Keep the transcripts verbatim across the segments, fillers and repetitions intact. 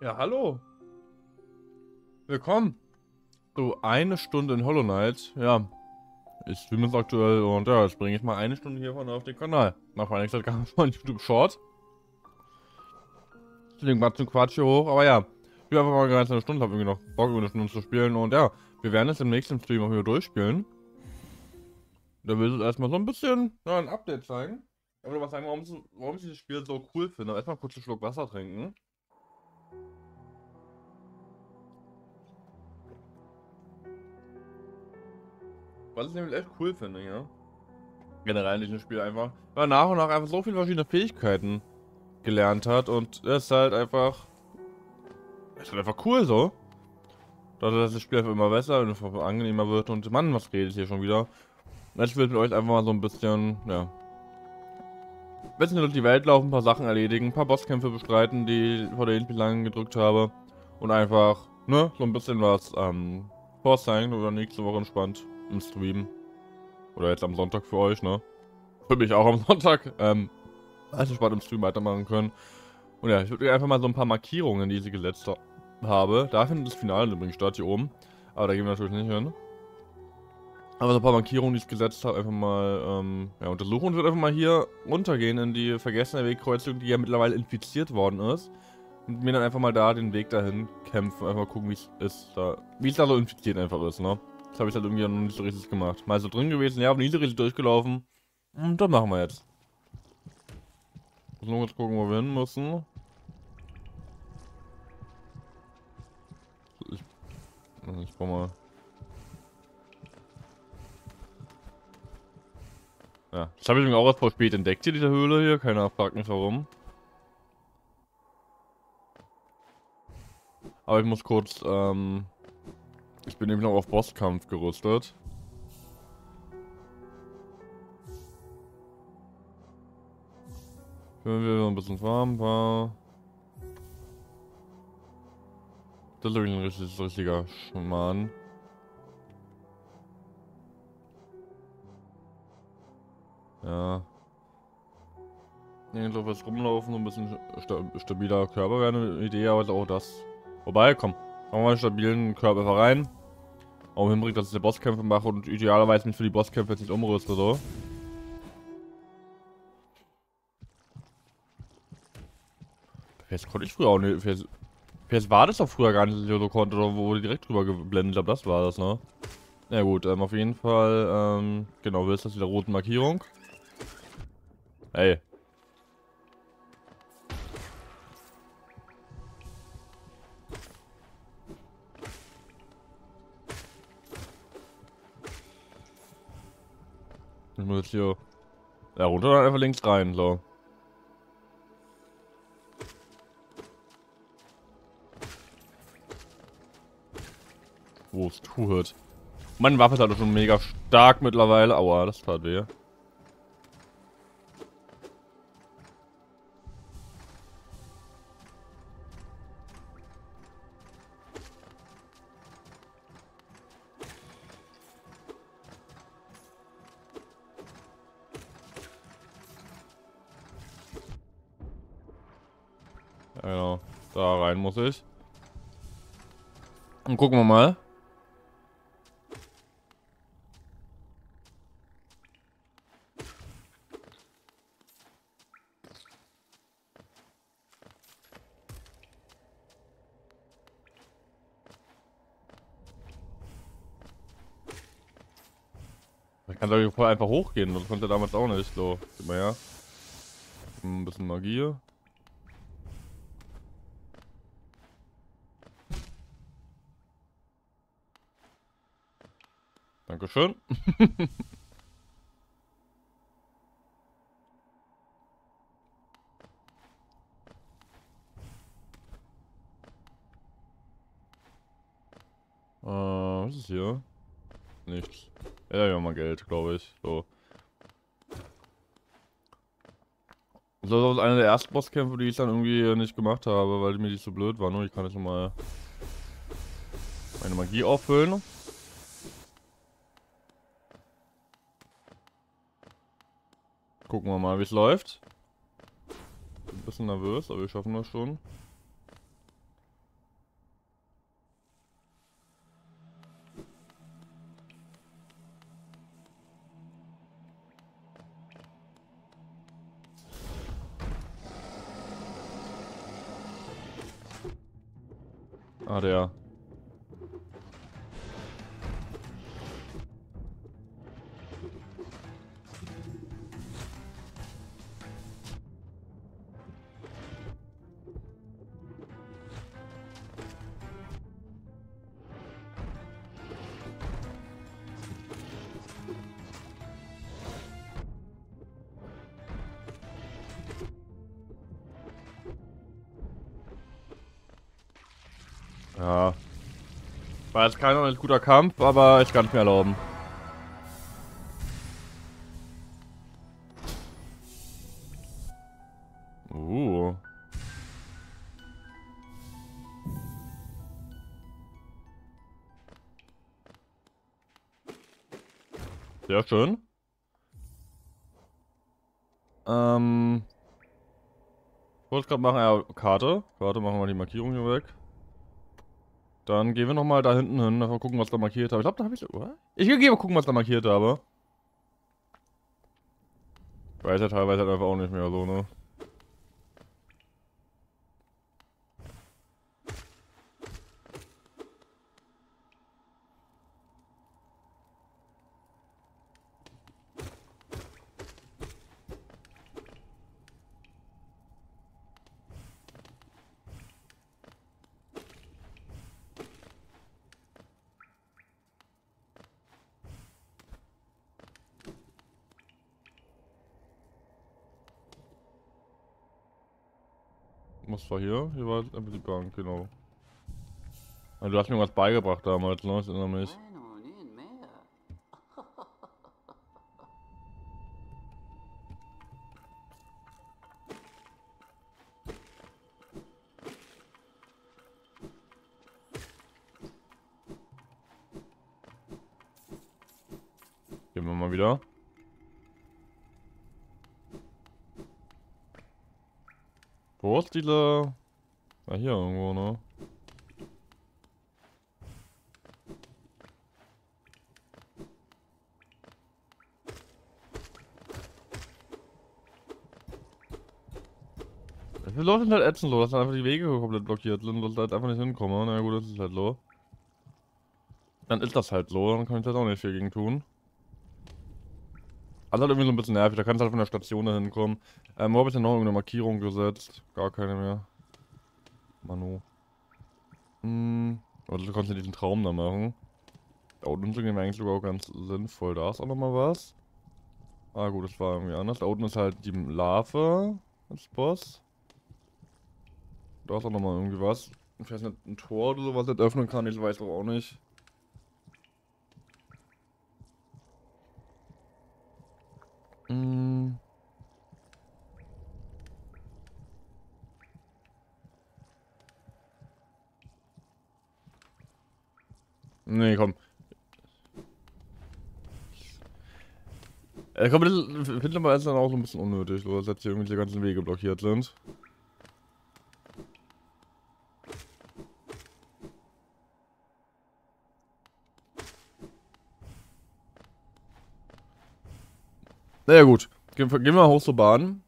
Ja, hallo. Willkommen. So, eine Stunde in Hollow Knight. Ja, ich streame es aktuell und ja, jetzt bringe ich mal eine Stunde hiervon auf den Kanal. Nach meiner Zeit kam schon ein YouTube Short. Deswegen war zum Quatsch hier hoch, aber ja. Ich habe einfach mal gerade eine Stunde, habe irgendwie noch Bock, eine Stunde zu spielen und ja, wir werden es im nächsten Stream auch wieder durchspielen. Da will ich erstmal so ein bisschen ja, ein Update zeigen. Ich will mal sagen, warum, warum ich dieses Spiel so cool finde. Erstmal kurz einen Schluck Wasser trinken. Was ich nämlich echt cool finde, ja. Generell in diesem Spiel einfach, weil nach und nach einfach so viele verschiedene Fähigkeiten gelernt hat und das ist halt einfach. Ist halt einfach cool so. Dadurch, dass das Spiel einfach immer besser und einfach angenehmer wird und Mann, was redet hier schon wieder. Ich will mit euch einfach mal so ein bisschen, ja. Ein bisschen durch die Welt laufen, ein paar Sachen erledigen, ein paar Bosskämpfe bestreiten, die ich vor der lang gedrückt habe. Und einfach, ne, so ein bisschen was ähm, vorzeigen oder nächste Woche entspannt im Stream. Oder jetzt am Sonntag für euch, ne? Für mich auch am Sonntag. Ähm, also entspannt im Stream weitermachen können. Und ja, ich würde einfach mal so ein paar Markierungen, die ich gesetzt habe. Da findet das Finale übrigens statt, hier oben. Aber da gehen wir natürlich nicht hin. Aber so ein paar Markierungen, die ich gesetzt habe, einfach mal ähm, ja, untersuchen und würde einfach mal hier runtergehen in die vergessene Wegkreuzung, die ja mittlerweile infiziert worden ist. Und mir dann einfach mal da den Weg dahin kämpfen, einfach mal gucken, wie es ist da, wie es da so infiziert einfach ist, ne? Das habe ich halt irgendwie noch nicht so richtig gemacht. Mal so drin gewesen, ja, aber nie so richtig durchgelaufen. Und das machen wir jetzt. Muss nur kurz gucken, wo wir hin müssen. Ich, ich brauche mal. Ja, das habe ich auch erst vor spät entdeckt hier, diese Höhle hier. Keiner fragt mich warum. Aber ich muss kurz, ähm... ich bin nämlich noch auf Bosskampf gerüstet. Können wir noch ein bisschen farmen, war... Das ist wirklich ein richtig, richtiger Schmarrn. Ja. Irgendwo was rumlaufen, so ein bisschen sta stabiler Körper wäre eine Idee, aber auch das. Wobei, komm, machen wir mal einen stabilen Körper rein. Auch im Hinblick, dass ich die Bosskämpfe mache und idealerweise mich für die Bosskämpfe jetzt nicht umrüste, so. Vielleicht konnte ich früher auch nicht. Vielleicht, vielleicht war das doch früher gar nicht, dass ich so konnte, oder wo ich direkt drüber geblendet habe, das war das, ne? Na ja, gut, ähm, auf jeden Fall, ähm, genau, willst du das mit der roten Markierung? Ey. Ich muss jetzt hier... Ja, runter dann einfach links rein, so. Wo es tut. Meine Waffe ist halt schon mega stark mittlerweile. Aua, das tat weh. Genau, da rein muss ich. Und gucken wir mal. Kann doch voll einfach hochgehen, das konnte damals auch nicht. So, gib mal her. Ein bisschen Magie. Dankeschön. äh, was ist hier? Nichts. Ja, ja, mal Geld, glaube ich. So. Das war so einer der ersten Bosskämpfe, die ich dann irgendwie nicht gemacht habe, weil mir die so blöd waren. Ich kann jetzt nochmal meine Magie auffüllen. Gucken wir mal, wie es läuft. Bin ein bisschen nervös, aber wir schaffen das schon. Ah, der. Ja. War jetzt kein nicht guter Kampf, aber ich kann es mir erlauben. Uh. Sehr schön. Ähm. Ich wollte gerade machen, ja, Karte. Karte, machen wir die Markierung hier weg. Dann gehen wir nochmal da hinten hin, mal gucken, was da markiert habe. Ich glaube, da habe ich... What? Ich gehe mal gucken, was da markiert habe. Ich weiß ja teilweise halt einfach auch nicht mehr so, ne? Was war hier? Hier war einfach die Bank, genau. Also du hast mir was beigebracht damals, ne? Ich erinnere mich. Gehen wir mal wieder. Wo ist diese... Ah, hier irgendwo, ne? Die Leute sind halt ätzend, dass einfach die Wege komplett blockiert sind, dass ich halt einfach nicht hinkomme. Na gut, das ist halt so. Dann ist das halt so, dann kann ich halt auch nicht viel gegen tun. Also halt irgendwie so ein bisschen nervig, da kannst du halt von der Station da hinkommen. Ähm, wo habe ich denn noch irgendeine Markierung gesetzt? Gar keine mehr. Manu. Hm. Also du kannst ja diesen Traum da machen. Da unten sind wir eigentlich sogar auch ganz sinnvoll. Da ist auch nochmal was. Ah gut, das war irgendwie anders. Da unten ist halt die Larve als Boss. Da ist auch nochmal irgendwie was. Ich weiß nicht, ein Tor oder sowas nicht öffnen kann, ich weiß doch auch nicht. Mm. Nee, komm. Ich glaube, das finde ich dann auch so ein bisschen unnötig, dass jetzt hier irgendwie die ganzen Wege blockiert sind. Na ja gut, gehen wir mal hoch zur Bahn.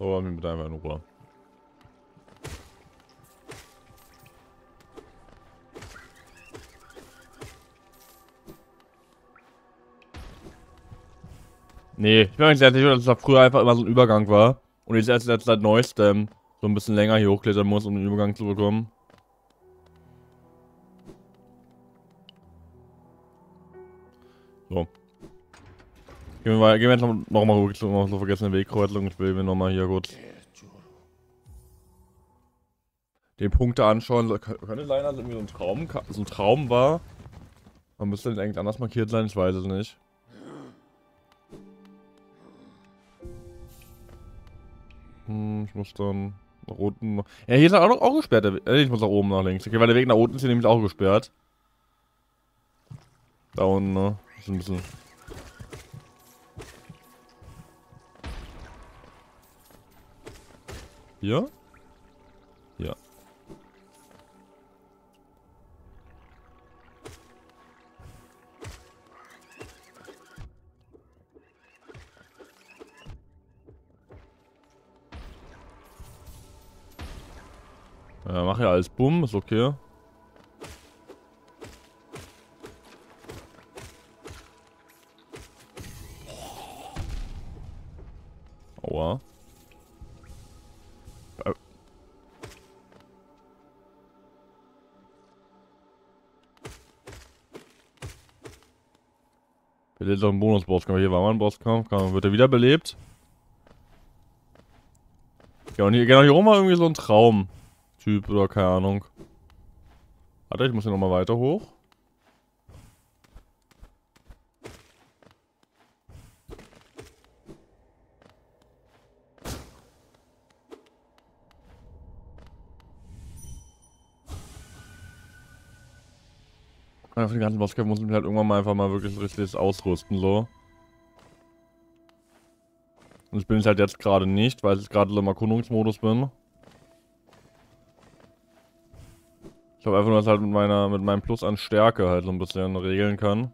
Oh, wir mit einfach in Ruhe. Nee, ich bin mir nicht sicher, dass da früher einfach immer so ein Übergang war. Und ich jetzt seit neuestem so ein bisschen länger hier hochklettern muss, um den Übergang zu bekommen. So. Gehen wir, gehen wir jetzt noch, noch mal ruhig noch so vergessene Wegkreuzung. Ich will mir noch mal hier kurz den Punkt da anschauen. Könnte leider irgendwie so ein Traum, so ein Traum war. Man müsste denn eigentlich anders markiert sein, ich weiß es nicht. Hm, ich muss dann nach unten. Ja, hier ist auch noch auch gesperrt. Ich muss nach oben nach links. Okay, weil der Weg nach unten ist hier nämlich auch gesperrt. Da unten, ne? Ist ein bisschen. Hier? Ja. Ja, mach ja alles bumm, ist okay. Aua. Wir hätten doch einen Bonus-Bosskampf. Hier war mal ein Bosskampf. Wird er wiederbelebt? Genau hier, genau hier rum war irgendwie so ein Traum. Typ oder keine Ahnung. Warte, ich muss hier nochmal weiter hoch. Für den ganzen Bosskämpfe muss ich mich halt irgendwann mal einfach mal wirklich richtig ausrüsten, so. Und ich bin es halt jetzt gerade nicht, weil ich gerade so im Erkundungsmodus bin. Ich habe einfach nur, dass ich halt mit meiner, mit meinem Plus an Stärke halt so ein bisschen regeln kann.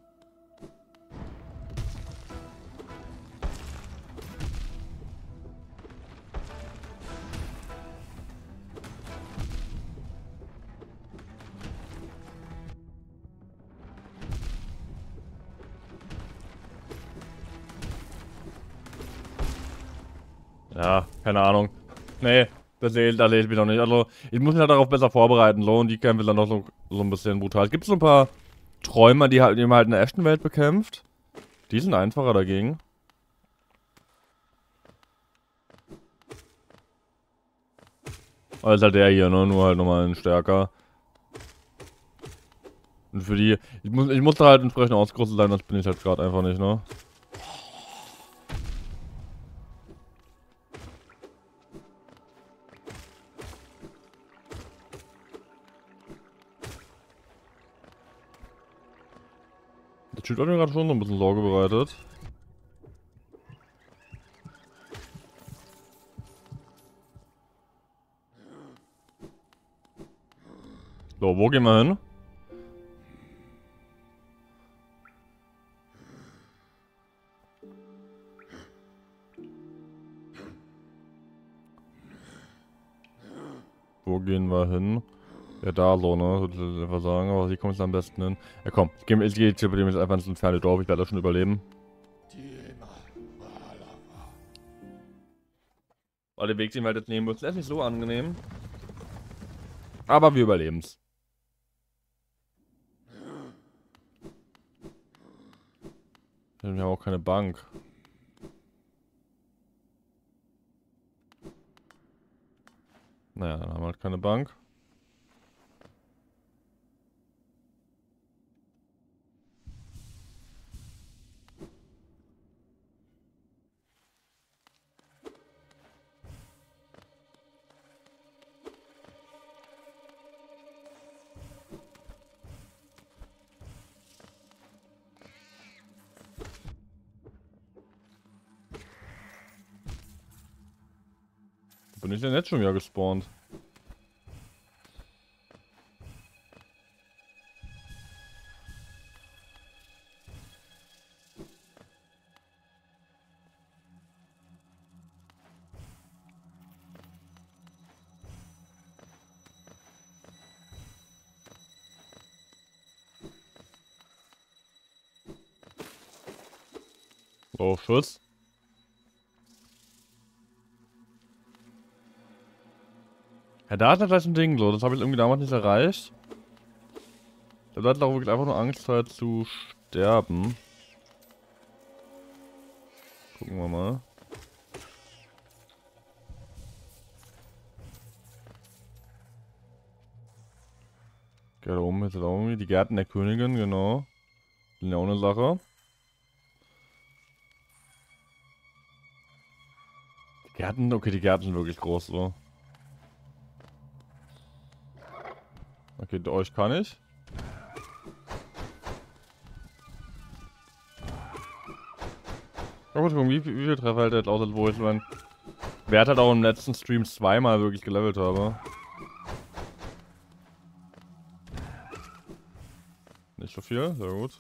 Ja, keine Ahnung. Nee. Das erledigt, das erledigt mich noch nicht. Also, ich muss mich halt darauf besser vorbereiten, so. Und die kämpfen dann noch so, so ein bisschen brutal. Gibt es so ein paar Träumer, die halt, die man halt in der echten Welt bekämpft? Die sind einfacher dagegen. Also halt der hier, ne? Nur halt nochmal einen stärker. Und für die... Ich muss, ich muss da halt entsprechend ausgerüstet sein, das bin ich halt gerade einfach nicht, ne? Der Typ hat mir gerade schon so ein bisschen Sorge bereitet. So, wo gehen wir hin? Wo gehen wir hin? Ja, da so, ne? Würde ich einfach sagen, aber hier kommt es am besten hin. Ja, komm, ich gehe jetzt bei dem jetzt einfach ins entfernte Dorf, ich werde das schon überleben. Weil der Weg, den wir halt jetzt nehmen müssen, ist nicht so angenehm. Aber wir überleben es. Wir haben auch keine Bank. Naja, dann haben wir halt keine Bank. Bin ich denn jetzt schon wieder gespawnt? Oh, Schuss. Ja, da ist das gleich ein Ding, so. Das habe ich irgendwie damals nicht erreicht. Ich glaube, da hat auch wirklich einfach nur Angst, halt zu sterben. Gucken wir mal. Ja, da oben ist das auch irgendwie. Die Gärten der Königin, genau. Sind ja auch eine Sache. Gärten? Okay, die Gärten sind wirklich groß, so. Okay, durch kann ich. Oh, wie, wie viel Treffer hält der lautet, wo ich mein Wert halt auch im letzten Stream zweimal wirklich gelevelt habe. Nicht so viel, sehr gut.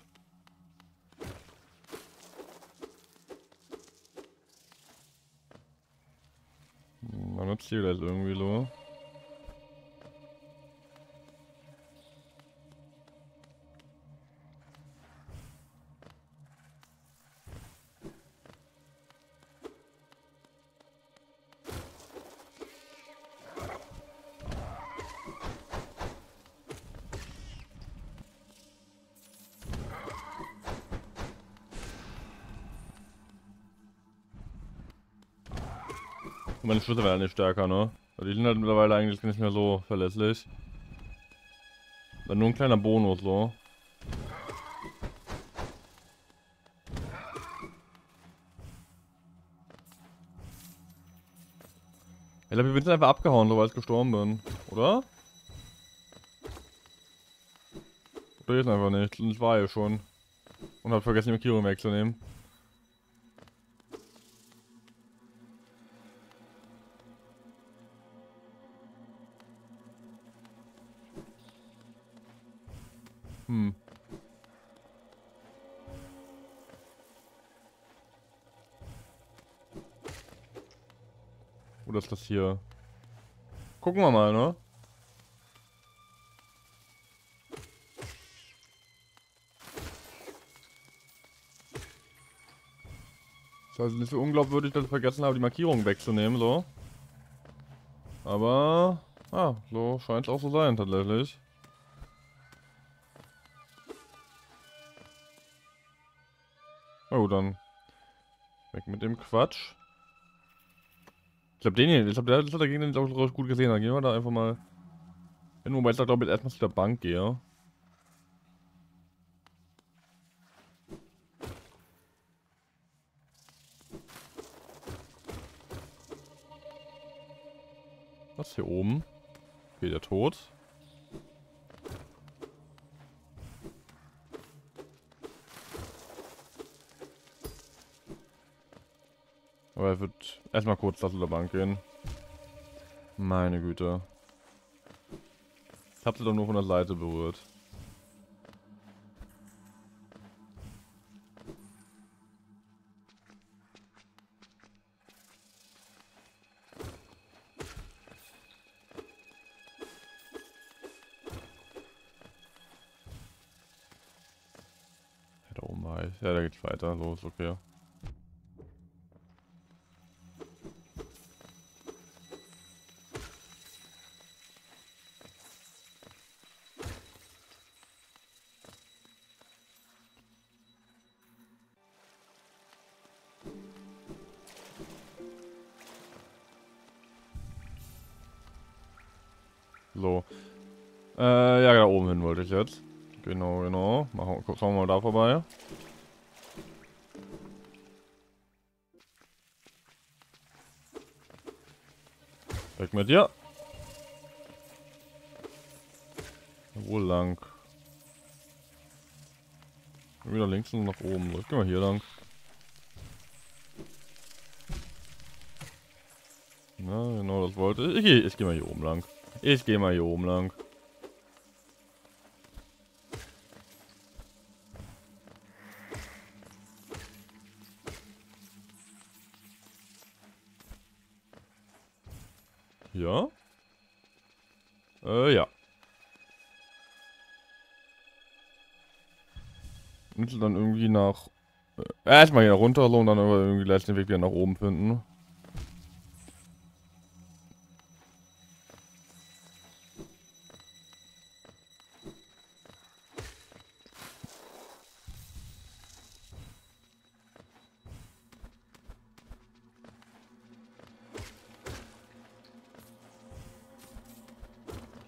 Man nutzt hier gleich irgendwie so. Meine Schüsse werden nicht stärker, ne? Weil die sind halt mittlerweile eigentlich nicht mehr so verlässlich. Dann nur ein kleiner Bonus, so. Ich glaube, wir sind einfach abgehauen, so, weil ich gestorben bin. Oder? Oder jetzt einfach nicht. Ich war ja schon. Und hab vergessen, die Markierung wegzunehmen. Hm. Oder ist das hier? Gucken wir mal, ne? Das heißt, nicht so unglaubwürdig, dass ich vergessen habe, die Markierung wegzunehmen, so. Aber... Ah, so scheint es auch zu sein, tatsächlich. Oh, dann weg mit dem Quatsch. Ich glaube, den hier, ich glaube, der, der hat dagegen den auch gut gesehen. Dann gehen wir da einfach mal hin, wobei ich da glaube ich erstmal zu der Bank gehe. Was hier oben? Okay, der Tod. Aber er wird erstmal kurz zur Bank gehen. Meine Güte. Ich hab sie doch nur von der Seite berührt. Ja, da oben war ich. Ja, da geht's weiter. Los, okay. So. Äh, ja, da oben hin wollte ich jetzt. Genau, genau. Machen, schauen wir mal da vorbei. Weg mit dir. Wo lang? Wieder links und nach oben. Gehen wir hier lang. Na, genau, das wollte ich. Ich, ich gehe mal hier oben lang. Ich gehe mal hier oben lang. Ja? Äh, ja. Und dann irgendwie nach... Äh, erstmal hier runter so und dann irgendwie gleich den Weg wieder nach oben finden.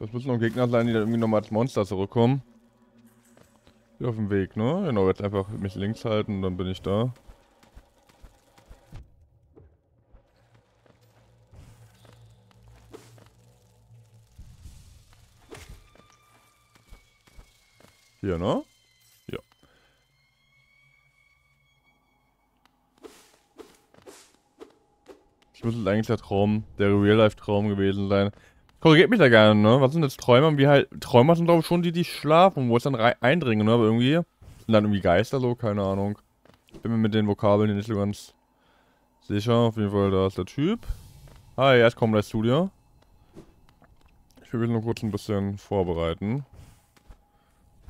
Das müssen noch Gegner sein, die dann irgendwie nochmal als Monster zurückkommen. Hier auf dem Weg, ne? Genau, jetzt einfach mich links halten und dann bin ich da. Hier, ne? Ja. Ich muss jetzt eigentlich der Traum, der Real-Life-Traum gewesen sein. Korrigiert mich da gerne, ne? Was sind jetzt Träume? Und wie halt, Träume sind, glaube ich, schon die, die schlafen, wo es dann rein eindringen, ne? Aber irgendwie sind dann irgendwie Geister so, keine Ahnung. Ich bin mir mit den Vokabeln nicht so ganz sicher. Auf jeden Fall, da ist der Typ. Hi, ja, ich komme gleich zu dir. Ich will nur kurz ein bisschen vorbereiten.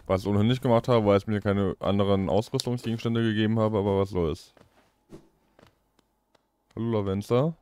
Was ich ohnehin nicht gemacht habe, weil es mir keine anderen Ausrüstungsgegenstände gegeben habe, aber was soll's. Hallo Lavenza.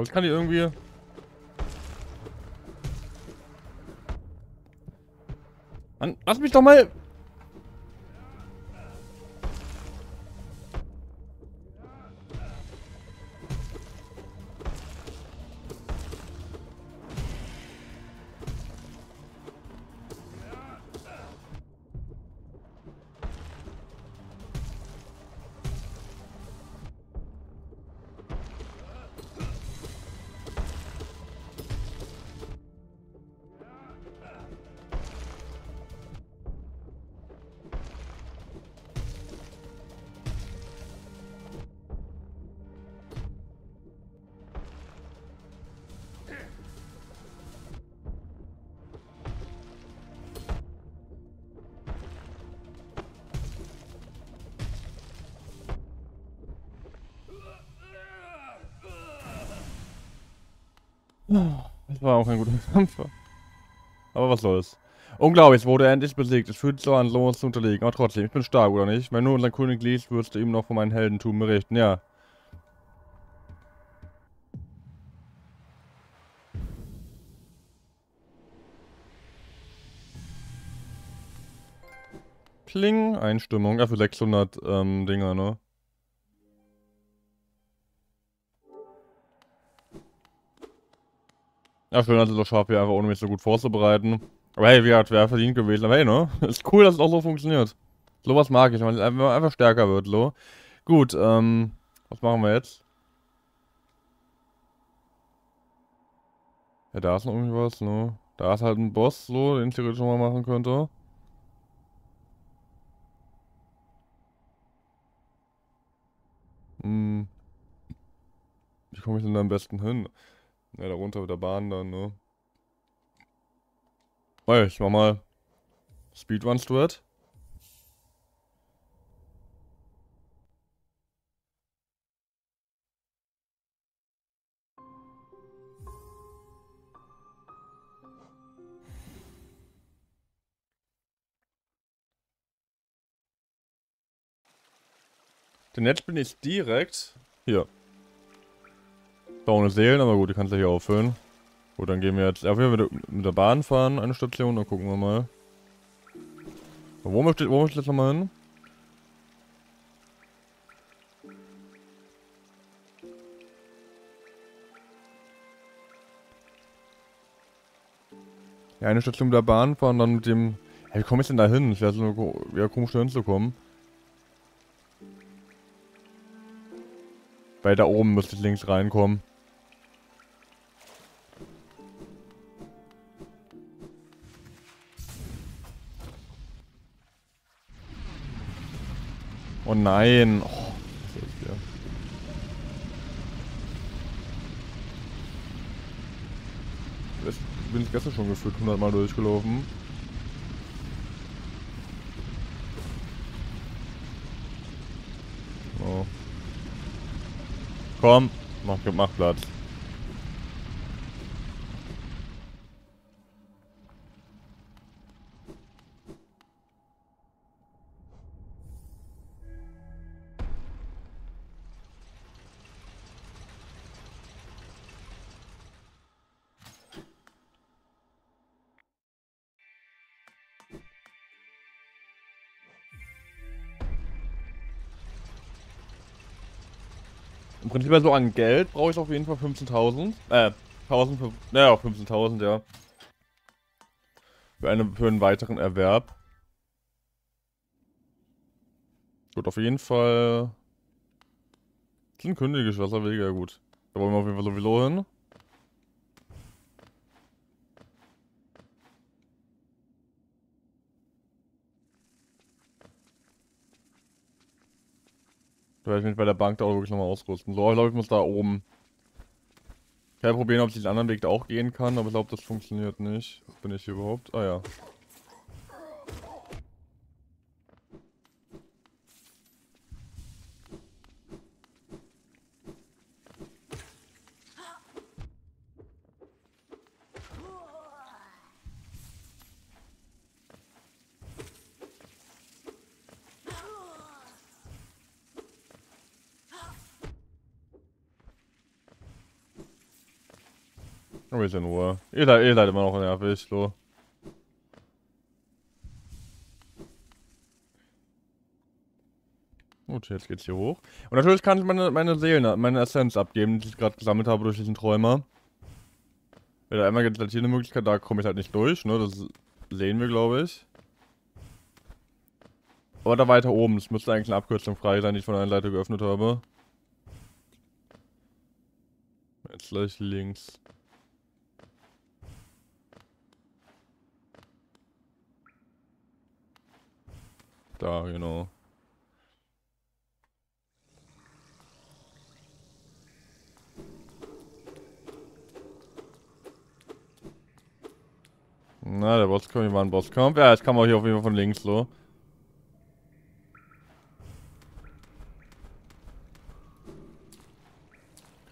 Ich kann die irgendwie... Mann, lass mich doch mal... Das war auch ein guter Kampf. Aber was soll's. Unglaublich, es wurde endlich besiegt. Es fühlt so an, so uns zu unterlegen. Aber trotzdem, ich bin stark, oder nicht? Wenn du unseren König liest, würdest du ihm noch von meinem Heldentum berichten. Ja. Kling, Einstimmung. Ja, für sechshundert ähm, Dinger, ne? Ja, schön, dass es doch schafft, hier einfach ohne mich so gut vorzubereiten. Aber hey, wie hat wer verdient gewesen? Aber hey, ne? Ist cool, dass es auch so funktioniert. Sowas mag ich, wenn man einfach stärker wird, so. Gut, ähm, was machen wir jetzt? Ja, da ist noch irgendwas, ne? Da ist halt ein Boss, so, den ich theoretisch schon mal machen könnte. Hm. Wie komme ich denn da am besten hin? Ja, da runter mit der Bahn dann, ne? Hey, ich mach mal Speedruns to it. Denn jetzt bin ich direkt hier. Ohne Seelen, aber gut, die kannst du hier auffüllen. Gut, dann gehen wir jetzt einfach mit der Bahn fahren, eine Station, dann gucken wir mal. So, wo möchte ich jetzt nochmal hin? Ja, eine Station mit der Bahn fahren, dann mit dem... Hey, wie komme ich denn da hin? Ich weiß nur, ja, komisch da hinzukommen. Weil da oben müsste ich links reinkommen. Oh nein. Oh, was ist das hier? Das bin ich gestern schon gefühlt hundert Mal durchgelaufen. Oh. Komm, mach, mach Platz. Im Prinzip also an Geld brauche ich auf jeden Fall fünfzehntausend. Äh, tausend, naja, fünfzehntausend, ja. Für, eine, für einen weiteren Erwerb. Gut, auf jeden Fall... Sind kündige Wasserwege, ja gut. Da wollen wir auf jeden Fall sowieso hin. Da werde ich mich bei der Bank da auch wirklich nochmal ausrüsten. So, ich glaube, ich muss da oben. Ich werde probieren, ob ich den anderen Weg da auch gehen kann, aber ich glaube, das funktioniert nicht. Bin ich hier überhaupt? Ah ja. Ein bisschen Ruhe. Ihr seid, ihr seid immer noch nervig, so. Gut, jetzt geht's hier hoch. Und natürlich kann ich meine, meine Seelen, meine Essenz abgeben, die ich gerade gesammelt habe durch diesen Träumer. Ja, einmal gibt es halt hier eine Möglichkeit, da komme ich halt nicht durch, ne? Das sehen wir, glaube ich. Aber da weiter oben, es müsste eigentlich eine Abkürzung frei sein, die ich von einer Seite geöffnet habe. Jetzt gleich links. Da, genau. Na, der Bosskampf, hier war ein Bosskampf. Ja, jetzt kann man hier auf jeden Fall von links so.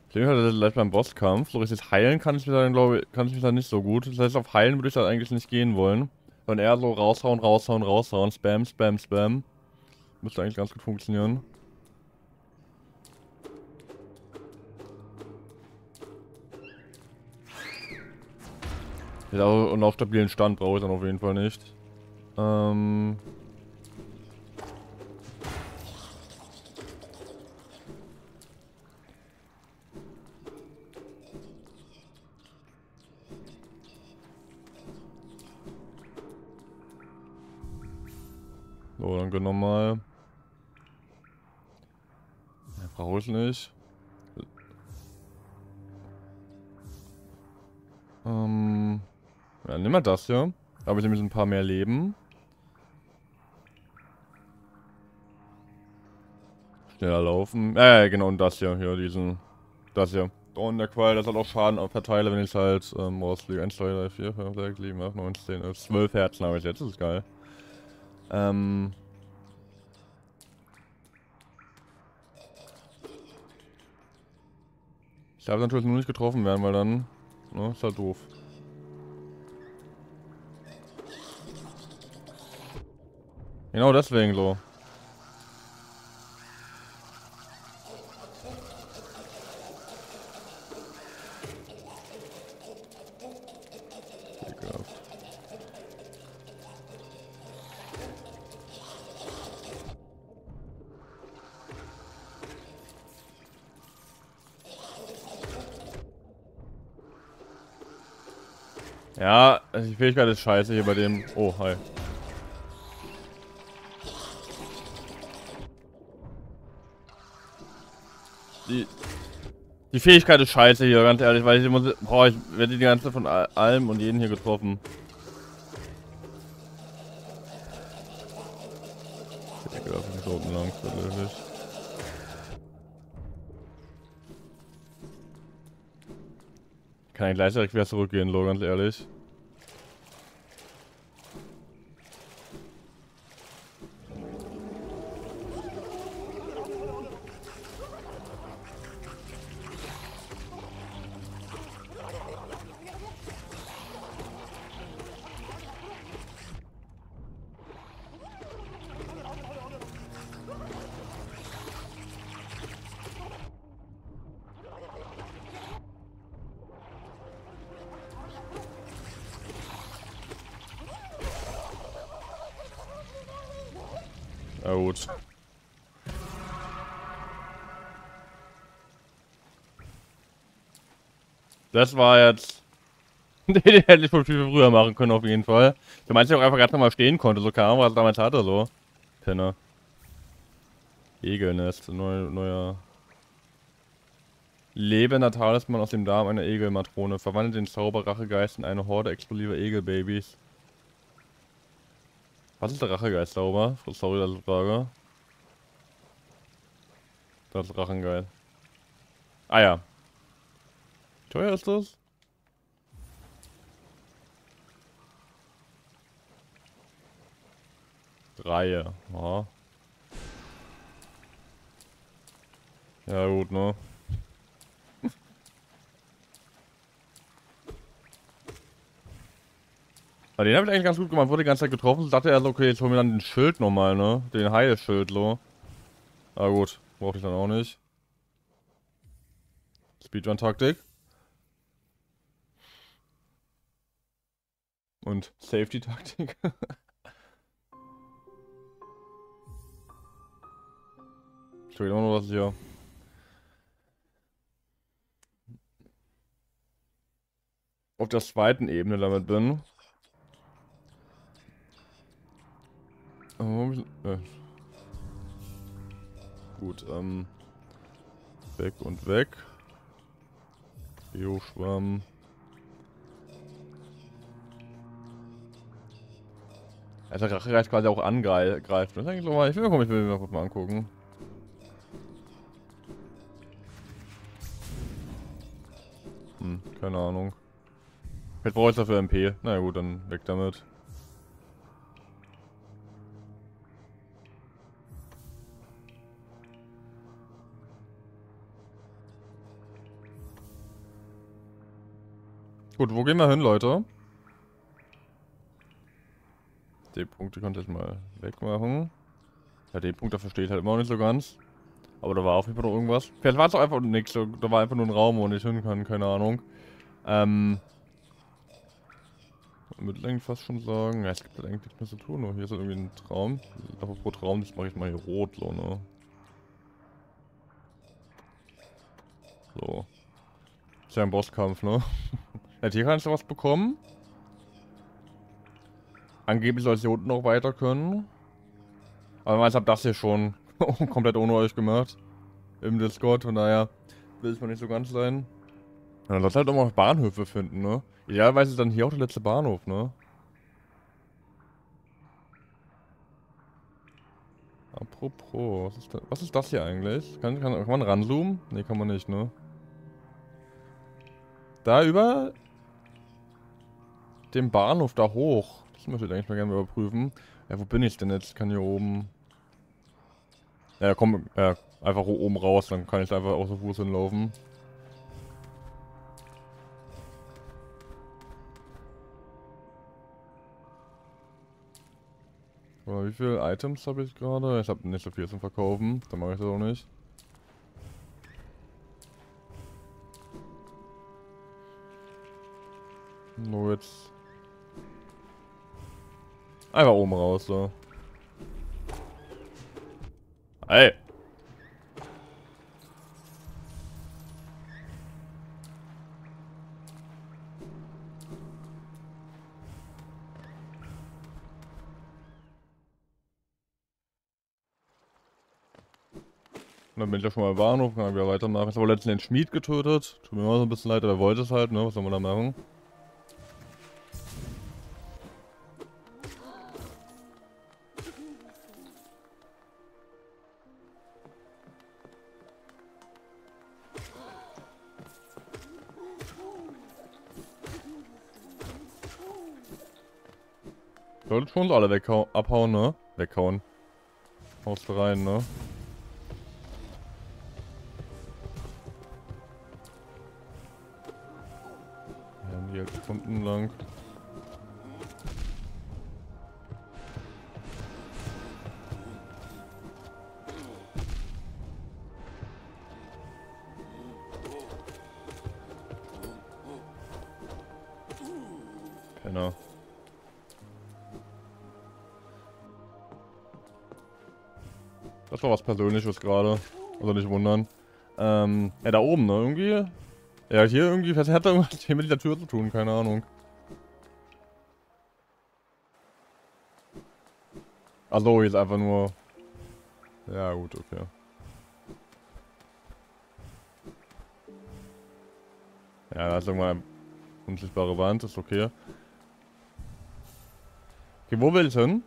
Ich denke, das ist gleich beim Bosskampf. So richtig heilen kann ich mich dann, glaube ich, kann ich mich dann nicht so gut. Das heißt, auf heilen würde ich dann eigentlich nicht gehen wollen. Wenn er so raushauen, raushauen, raushauen, spam, spam, spam. Müsste eigentlich ganz gut funktionieren. Ja, und auch stabilen Stand brauche ich dann auf jeden Fall nicht. Ähm... So, dann gehen wir mal. Ja, brauche ich nicht. Ähm. Ja, nimm mal das hier. Da habe ich nämlich ein paar mehr Leben. Schneller laufen. Äh, genau, und das hier. Hier, diesen. Das hier. Und der Qual, das hat auch Schaden verteile, wenn ich es halt ähm, rauslege. eins, zwei, drei, vier, fünf, sechs, sieben, acht, neun, zehn, elf. zwölf Herzen habe ich jetzt, das ist geil. Ähm. Ich darf natürlich nur nicht getroffen werden, weil dann. Ne, ist halt doof. Genau deswegen so. Ja, die Fähigkeit ist scheiße hier bei dem... Oh, hi. Die, die Fähigkeit ist scheiße hier, ganz ehrlich, weil ich muss... Boah, ich werde die ganze Zeit von allem und jeden hier getroffen. Ich glaube, ich bin unten lang, natürlich. Kann ich gleich direkt wieder zurückgehen, Lo, ganz ehrlich. Na gut. Das war jetzt... Den hätte ich wohl viel früher machen können, auf jeden Fall. Für manche auch einfach gerade nochmal stehen konnte, so kam, was er damals hatte, so. Penner. Egelnest, neu, neuer... Lebender Talisman aus dem Darm einer Egelmatrone. Verwandelt den Zauber-Rachegeist in eine Horde explosiver Egelbabys. Was ist der Rachegeist-Zauber? Sorry, das ist die Frage. Das ist Rachengeist. Ah ja. Wie teuer ist das? Reihe. Aha. Ja gut, ne? Aber den habe ich eigentlich ganz gut gemacht, wurde die ganze Zeit getroffen, dachte er so, okay, jetzt holen wir dann den Schild nochmal, ne? Den Heilschild, so. Aber gut, brauche ich dann auch nicht. Speedrun-Taktik. Und Safety-Taktik. Ich will immer noch was hier. Auf der zweiten Ebene damit bin. Oh, äh. Gut, ähm. Weg und weg. Bioschwamm. Also Rachegeist quasi auch angreift. Das ist eigentlich nochmal. Ich will mir mal kurz mal angucken. Hm, keine Ahnung. Vielleicht brauche ich dafür M P. Na ja, gut, dann weg damit. Gut, wo gehen wir hin, Leute? Den Punkt, die konnte ich mal wegmachen. Ja, den Punkt, da verstehe ich halt immer noch nicht so ganz. Aber da war auf jeden Fall noch irgendwas. Vielleicht war es auch einfach nichts. Da war einfach nur ein Raum, wo ich hin kann, keine Ahnung. Ähm. Würde ich eigentlich fast schon sagen. Ja, es gibt halt eigentlich nichts mehr zu tun. Nur hier ist halt irgendwie ein Traum. Aber pro Traum, das mache ich mal hier rot, so, ne? So. Ist ja ein Bosskampf, ne? Ja, hier kannst du was bekommen. Angeblich soll es hier unten noch weiter können. Aber ich habe das hier schon komplett ohne euch gemacht. Im Discord, von daher will ich mal nicht so ganz sein. Ja, dann sollst du halt auch mal Bahnhöfe finden, ne? Idealerweise ist dann hier auch der letzte Bahnhof, ne? Apropos, was ist, da, was ist das hier eigentlich? Kann, kann, kann man ranzoomen? Ne, kann man nicht, ne? Da über den Bahnhof da hoch. Das möchte ich eigentlich mal gerne überprüfen. Ja, wo bin ich denn jetzt? Ich kann hier oben... Ja, komm, ja, einfach oben raus. Dann kann ich da einfach auch so Fuß hinlaufen. Oder wie viele Items habe ich gerade? Ich habe nicht so viel zum Verkaufen. Dann mache ich das auch nicht. Nur jetzt. Einfach oben raus, so. Ey! Und dann bin ich ja schon mal im Bahnhof, kann wieder weitermachen. Ist aber letztens den Schmied getötet. Tut mir immer so ein bisschen leid, aber er wollte es halt, ne? Was soll man da machen? Solltet schon alle weghauen, abhauen, ne? Weghauen. Haust rein, ne? Wir haben die halt Stunden lang. Penner. Das war was Persönliches gerade. Also nicht wundern. Ähm, ja, da oben, ne? Irgendwie Ja, hier irgendwie, was hat da irgendwas hier mit der Tür zu tun? Keine Ahnung. Also jetzt einfach nur... Ja gut, okay. Ja, da ist irgendwann eine unsichtbare Wand, ist okay. Okay, wo will ich hin?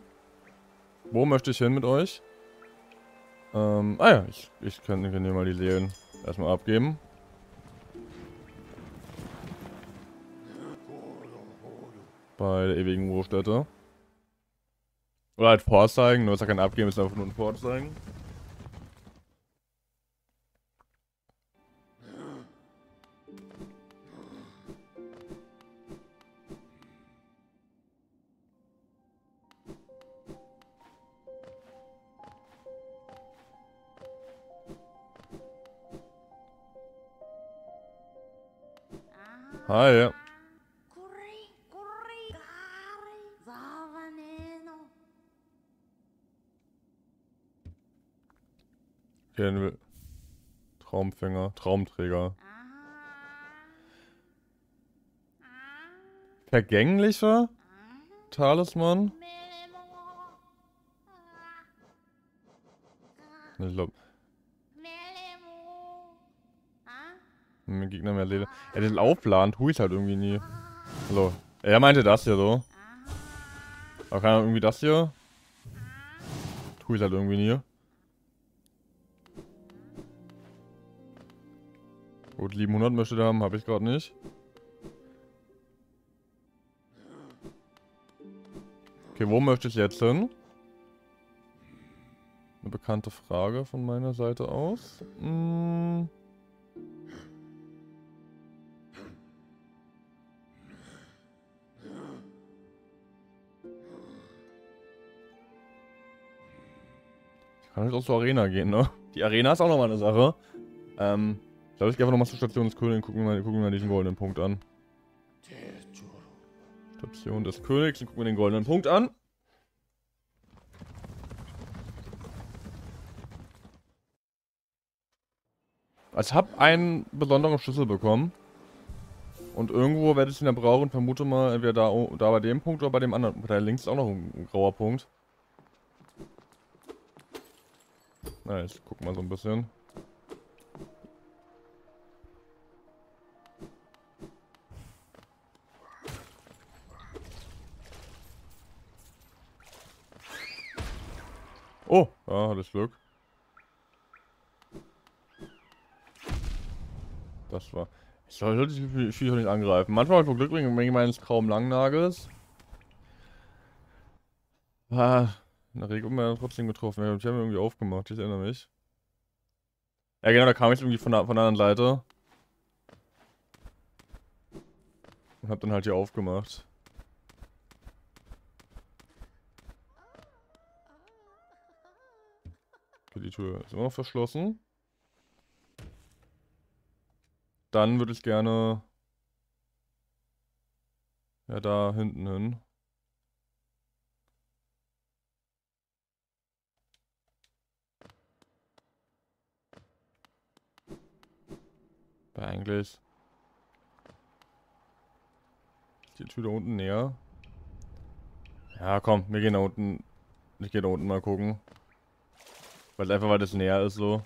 Wo möchte ich hin mit euch? Ähm, ah ja, ich, ich kann hier mal die Seelen erstmal abgeben. Bei der ewigen Ruhestätte. Oder halt vorzeigen, nur ist ja kein Abgeben, ist einfach nur ein Vorzeigen. Hi. Okay, Traumfänger, Traumträger. Vergänglicher Talisman? Ich glaube... Gegner mehr Leder. Er den aufladen, tue ich halt irgendwie nie. Also, er meinte das hier so. Aber kann er irgendwie das hier? Tue ich halt irgendwie nie. Gut, siebenhundert möchte der haben, habe ich gerade nicht. Okay, wo möchte ich jetzt hin? Eine bekannte Frage von meiner Seite aus. Hm. Kann halt auch zur Arena gehen, ne? Die Arena ist auch nochmal eine Sache. Ähm, ich glaube, ich gehe einfach nochmal zur Station des Königs und gucken wir mal diesen goldenen Punkt an. Station des Königs und gucken wir den goldenen Punkt an. Ich habe einen besonderen Schlüssel bekommen. Und irgendwo werde ich ihn dann brauchen, vermute mal, entweder da, da bei dem Punkt oder bei dem anderen. Da links ist auch noch ein grauer Punkt. Na, ich guck mal so ein bisschen. Oh, da hatte ich Glück. Das war... Ich sollte die Viecher nicht angreifen. Manchmal habe ich Glück wegen meines kaum Langnagels. Ah... Na, Reg und man hat trotzdem getroffen. Ja, ich habe irgendwie aufgemacht, ich erinnere mich. Ja genau, da kam ich irgendwie von der, von der anderen Seite. Und hab dann halt hier aufgemacht. Okay, die Tür ist immer noch verschlossen. Dann würde ich gerne... Ja, da hinten hin. Eigentlich. Die Tür da unten näher. Ja, komm, wir gehen da unten. Ich gehe da unten mal gucken. Weil einfach, weil das näher ist so.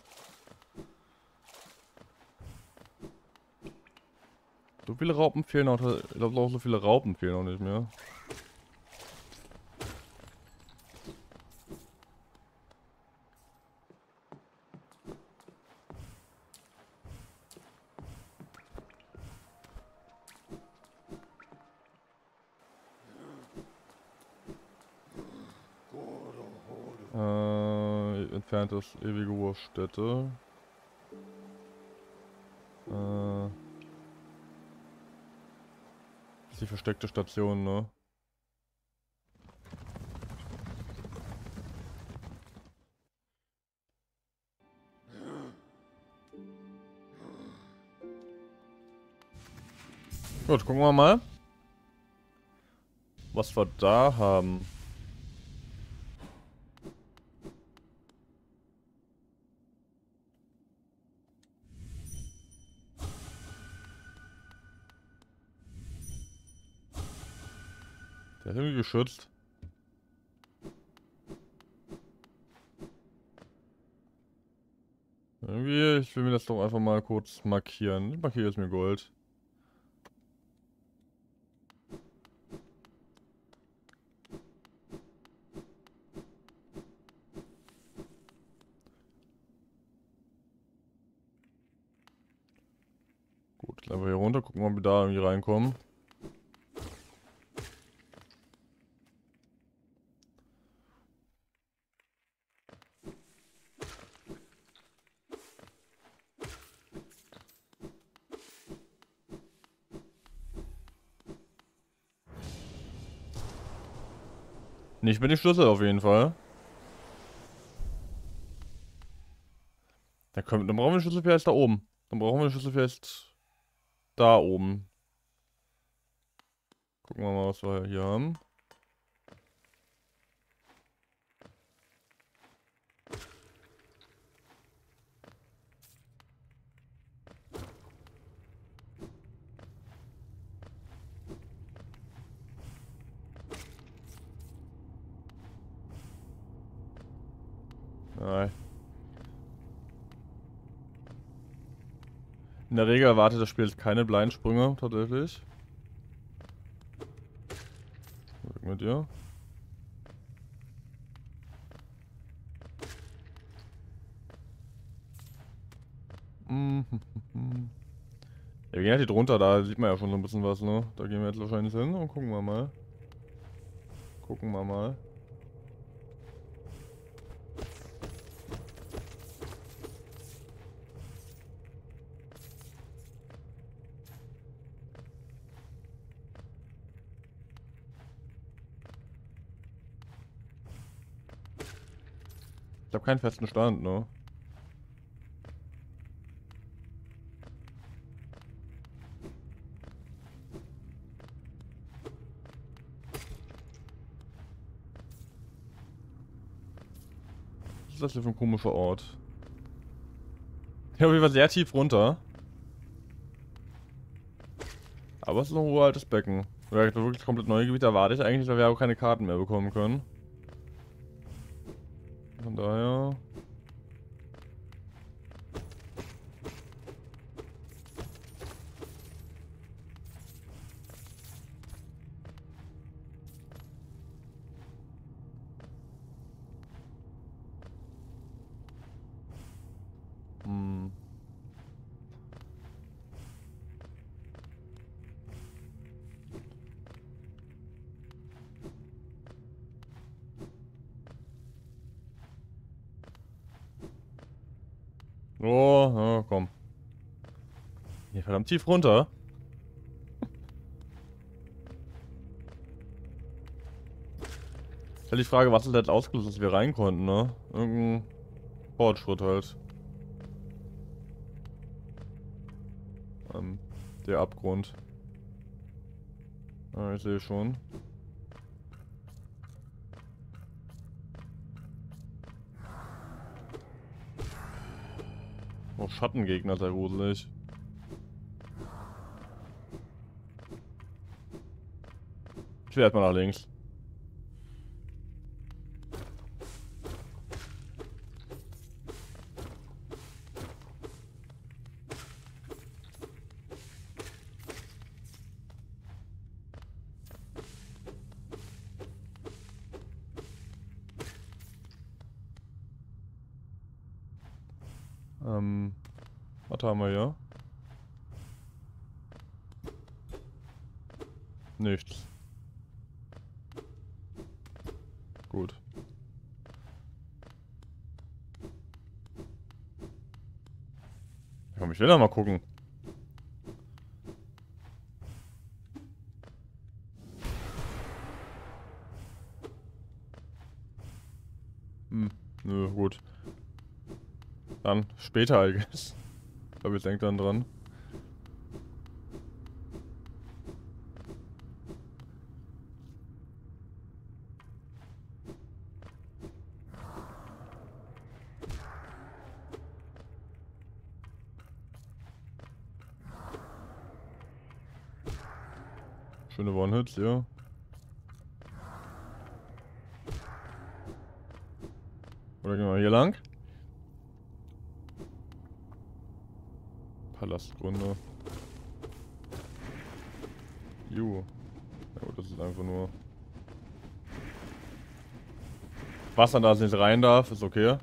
So viele Raupen fehlen auch. Ich glaube auch so viele Raupen fehlen auch nicht mehr. Das ewige Ruhestätte. Äh. Das ist die versteckte Station, ne? Gut, gucken wir mal, was wir da haben. geschützt. Irgendwie, ich will mir das doch einfach mal kurz markieren. Ich markiere jetzt mir Gold. Gut, jetzt einfach hier runter, gucken, ob wir da irgendwie reinkommen. Nicht mit dem Schlüssel auf jeden Fall. Dann, können, dann brauchen wir den Schlüssel vielleicht da oben. Dann brauchen wir den Schlüssel vielleicht da oben. Gucken wir mal, was wir hier haben. In der Regel erwartet das Spiel jetzt keine Blindsprünge, tatsächlich. Weg mit dir. Ja, wir gehen halt hier drunter, da sieht man ja schon so ein bisschen was, ne? Da gehen wir jetzt wahrscheinlich hin und gucken wir mal. Gucken wir mal. Ich habe keinen festen Stand, ne? Was ist das hier für ein komischer Ort? Ja, wir waren sehr tief runter. Aber es ist noch ein uraltes Becken. Oder wirklich komplett neue Gebiete erwarte ich eigentlich, weil wir auch keine Karten mehr bekommen können. Von daher. Hm. Oh, oh, komm. Hier verdammt tief runter. Ich hätte die Frage, was ist das ausgelöst, dass wir rein konnten, ne? Irgendein Fortschritt halt. Ähm, der Abgrund. Ah, ich sehe schon. Oh, Schattengegner, sehr gruselig. Ich werde mal nach links. Ähm, was haben wir hier? Nichts. Gut. Komm, ich will da mal gucken. Hm, nö, gut. Dann später, I guess. Ich glaube, jetzt denkt dann dran. Schöne One-Hits, ja. Oder gehen wir hier lang? Palastgründe. Juhu. Ja, das ist einfach nur... Wasser, da es nicht rein darf, ist okay.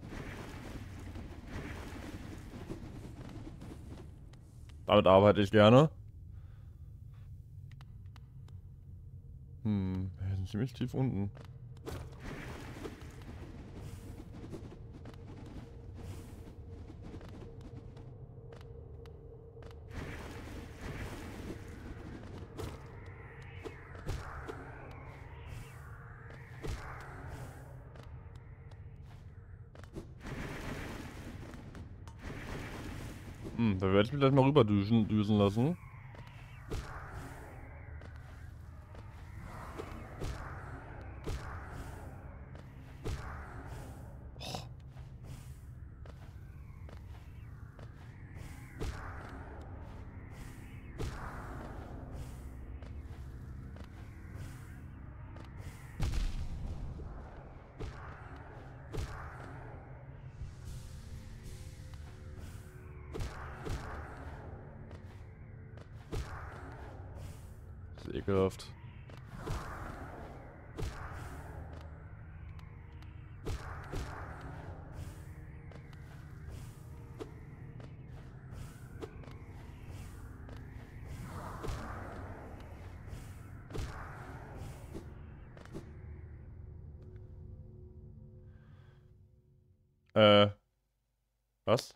Damit arbeite ich gerne. Hm, wir sind ziemlich tief unten. Hm, da werde ich mich gleich mal rüber düsen, düsen lassen. Oh. Ekelhaft. Äh. Was?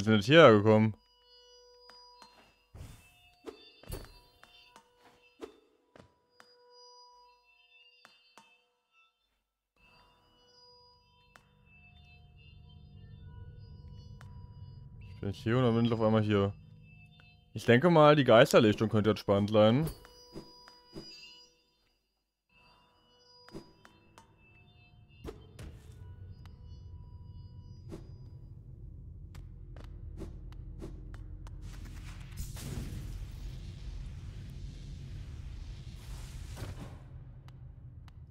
Ich bin nicht hierher gekommen. Ich bin hier und dann bin ich auf einmal hier. Ich denke mal, die Geisterlichtung könnte jetzt spannend sein.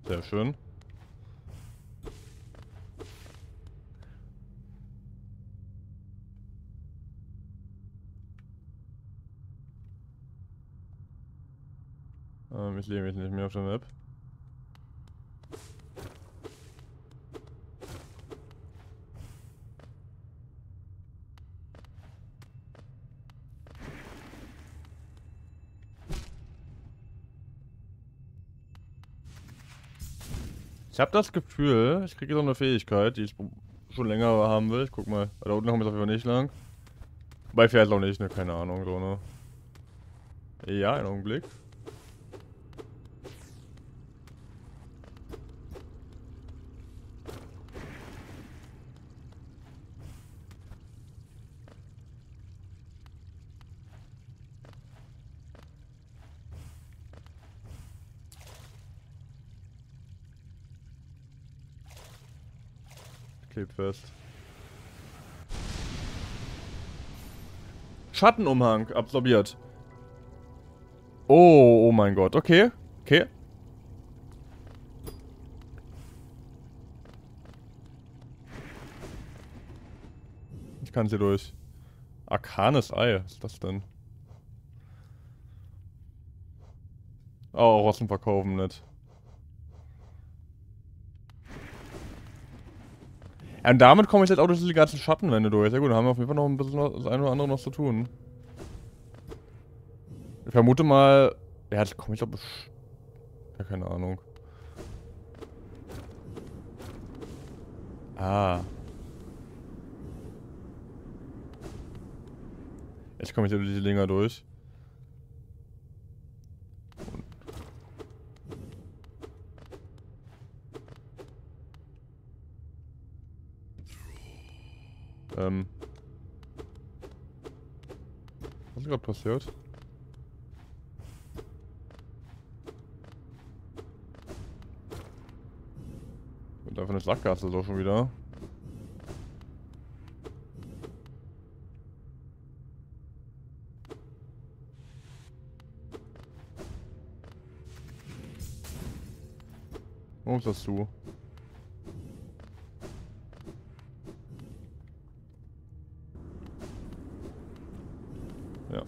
Sehr schön. Ähm, ich lebe mich nicht mehr auf der Map. Ich habe das Gefühl, ich kriege so eine Fähigkeit, die ich schon länger haben will. Ich guck mal. Da unten kommen wir auf jeden Fall nicht lang. Bei vielleicht auch nicht, ne? Keine Ahnung, so, ne? Ja, einen Augenblick. Fest. Schattenumhang absorbiert. Oh, oh mein Gott. Okay, okay. Ich kann hier durch. Arkanes Ei. Was ist das denn? Oh, Rossen verkaufen nicht. Und damit komme ich jetzt auch durch die ganzen Schattenwände durch. Ja gut, dann haben wir auf jeden Fall noch ein bisschen das eine oder andere noch zu tun. Ich vermute mal... Ja, das komme ich doch... Ja, keine Ahnung. Ah. Jetzt komme ich durch die Dinger durch. Ähm. Was ist gerade passiert? Und einfach eine Sackgasse so schon wieder. Chance dazu. Ja.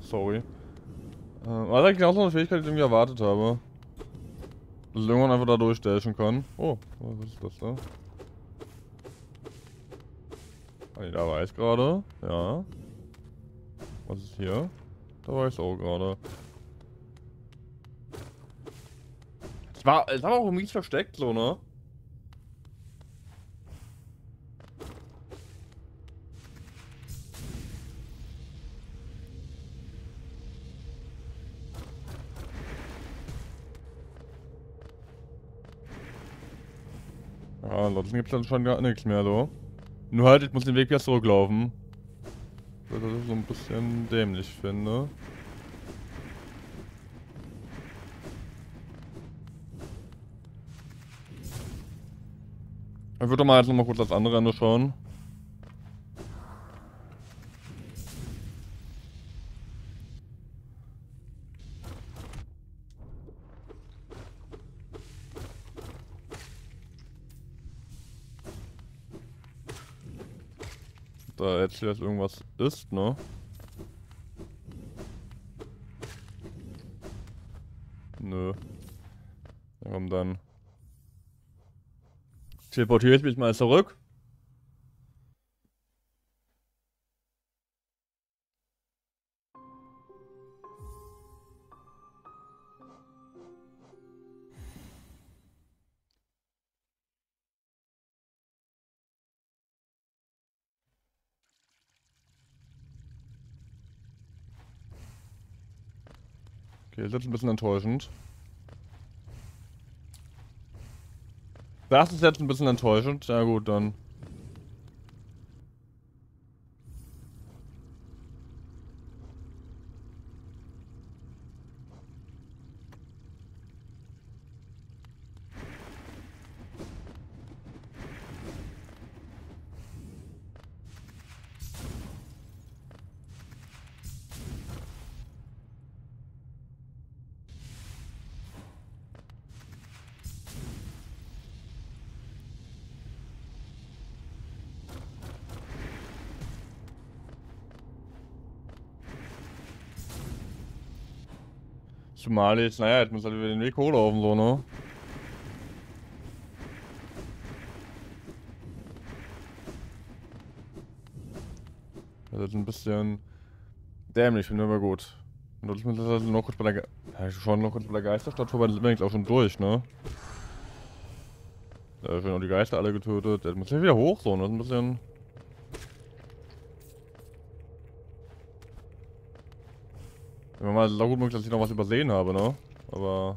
Sorry. Ähm, war eigentlich auch so eine Fähigkeit, die ich erwartet habe. Dass ich irgendwann einfach da durchdashen kann. Oh, was ist das da? Also, da war ich gerade. Ja. Was ist hier? Da war ich auch gerade. Es war, es war auch mies versteckt, so, ne? Ja, ansonsten gibt es dann schon gar nichts mehr, so. Nur halt, ich muss den Weg wieder zurücklaufen. Weil ich das so ein bisschen dämlich finde. Ich würde mal jetzt nochmal kurz das andere Ende schauen. Da jetzt hier jetzt irgendwas ist, ne? Nö. Warum dann? Teleportiere ich mich mal zurück. Okay, das ist ein bisschen enttäuschend. Das ist jetzt ein bisschen enttäuschend. Ja gut, dann. Zumal jetzt, naja, jetzt muss halt wieder den Weg hochlaufen, so, ne? Das ist ein bisschen dämlich, finde ich aber gut. Und das müssen wir also noch kurz bei der, Ge ja, schon noch kurz bei der Geisterstadt vorbei, dann sind wir jetzt auch schon durch, ne? Da werden auch die Geister alle getötet. Jetzt muss ich wieder hoch, so, ne? Das ist ein bisschen. Wenn man mal so gut möglich, dass ich noch was übersehen habe, ne? Aber.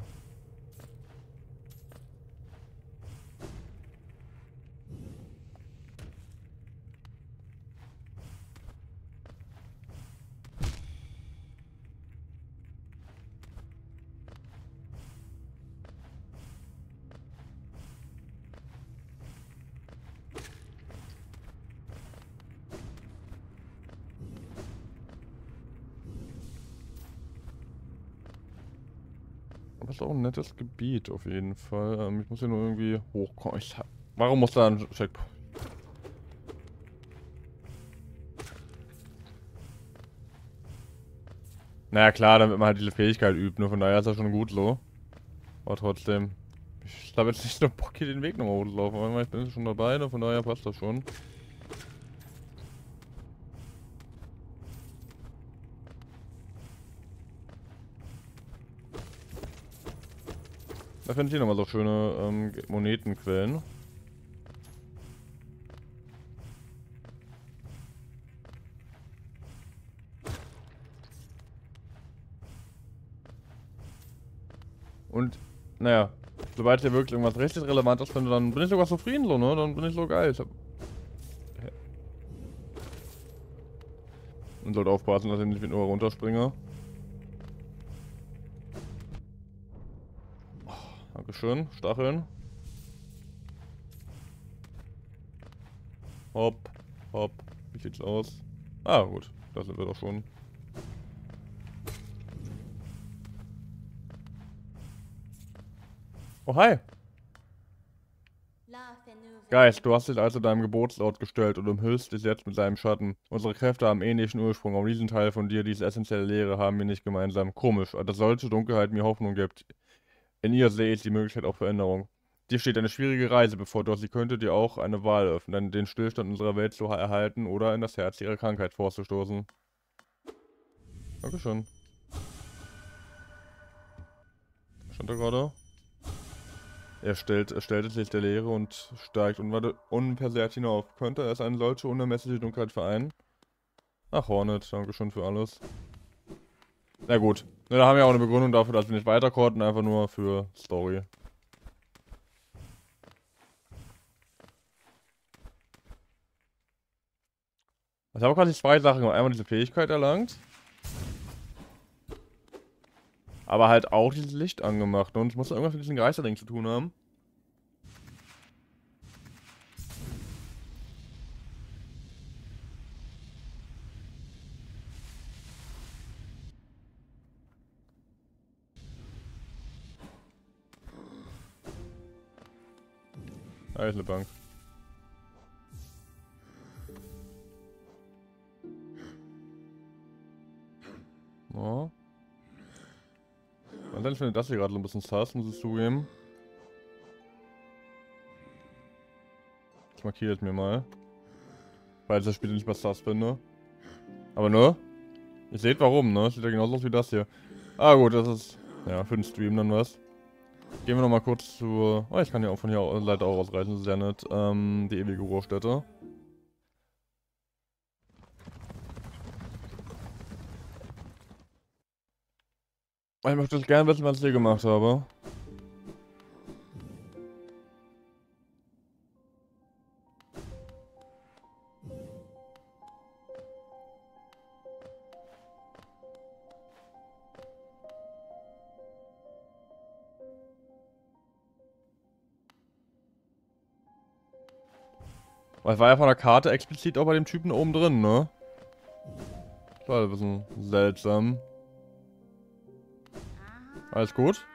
Das ist auch ein nettes Gebiet auf jeden Fall. Ähm, ich muss hier nur irgendwie hochkommen. Ich hab, warum muss da ein Checkpoint? Naja klar, damit man halt diese Fähigkeit übt, ne? Von daher ist das schon gut so. Aber trotzdem. Ich habe jetzt nicht nur Bock hier den Weg nochmal hochzulaufen, weil ich bin jetzt schon dabei, ne? Von daher passt das schon. Da finde ich hier nochmal so schöne ähm, Monetenquellen. Und, naja, sobald hier wirklich irgendwas richtig Relevantes finde, dann bin ich sogar zufrieden, so, ne? Dann bin ich so geil. Ich hab... Und sollte aufpassen, dass ich nicht mit nur runterspringe. Dankeschön, Stacheln. Hopp, hopp. Wie sieht's aus? Ah, gut. Da sind wir doch schon. Oh, hi. Geist, du hast dich also deinem Geburtsort gestellt und umhüllst dich jetzt mit deinem Schatten. Unsere Kräfte haben ähnlichen Ursprung, aber diesen Teil von dir, diese essentielle Lehre, haben wir nicht gemeinsam. Komisch, dass solche Dunkelheit mir Hoffnung gibt. In ihr sehe ich die Möglichkeit auf Veränderung. Dir steht eine schwierige Reise bevor, doch sie könnte dir auch eine Wahl öffnen, den Stillstand unserer Welt zu erhalten oder in das Herz ihrer Krankheit vorzustoßen. Dankeschön. Stand da gerade? Er, stellt, er stellte sich der Leere und steigt unversehrt hinauf. Könnte es eine solche unermessliche Dunkelheit vereinen? Ach, Hornet, dankeschön für alles. Na gut, da haben wir auch eine Begründung dafür, dass wir nicht weiter konnten, einfach nur für Story. Ich habe gerade zwei Sachen gemacht. Einmal diese Fähigkeit erlangt. Aber halt auch dieses Licht angemacht. Und ich muss da irgendwas mit diesem Geisterding zu tun haben. Da ist eine Bank. Oh. Und dann finde ich das hier gerade so ein bisschen sass, muss ich zugeben. Das markiere ich mir mal. Weil ich das Spiel nicht mehr sass finde. Aber ne? Ihr seht warum, ne? Sieht ja genauso aus wie das hier. Ah gut, das ist... Ja, für den Stream dann was. Gehen wir nochmal kurz zu... Oh, ich kann ja auch von hier auch, leider auch ausreichen, das ist ja nett. Ähm, die ewige Ruhestätte. Ich möchte gerne wissen, was ich hier gemacht habe. Weil es war ja von der Karte explizit auch bei dem Typen oben drin, ne? Das war ein bisschen seltsam. Alles gut?